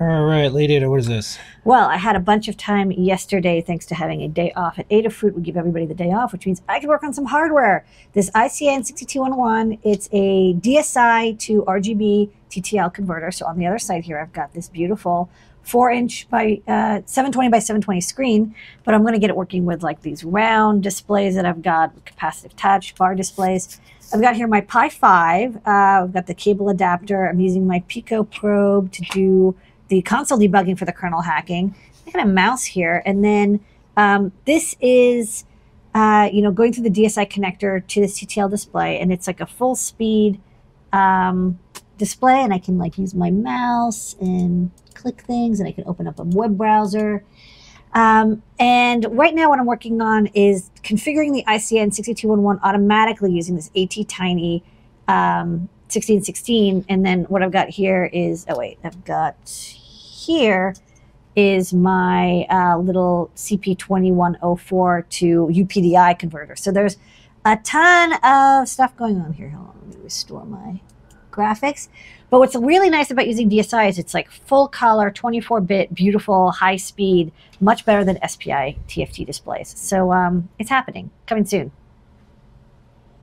All right, Lay Data, what is this? Well, I had a bunch of time yesterday thanks to having a day off at Adafruit. We give everybody the day off, which means I can work on some hardware. This ICN6211, it's a DSi to RGB TTL converter. So on the other side here, I've got this beautiful 4-inch by 720 by 720 screen, but I'm going to get it working with like these round displays that I've got, with capacitive touch bar displays. I've got here my Pi 5. I've got the cable adapter. I'm using my Pico Probe to do the console debugging for the kernel hacking. I got a mouse here, and then this is going through the DSi connector to the TTL display, and it's like a full speed display, and I can like use my mouse and click things, and I can open up a web browser. And right now what I'm working on is configuring the ICN6211 automatically using this ATtiny 1616. And then what I've got here is, here is my little CP2104 to UPDI converter. So there's a ton of stuff going on here. Hold on, let me restore my graphics. But what's really nice about using DSi is it's like full color, 24-bit, beautiful, high speed, much better than SPI TFT displays. So it's happening, coming soon.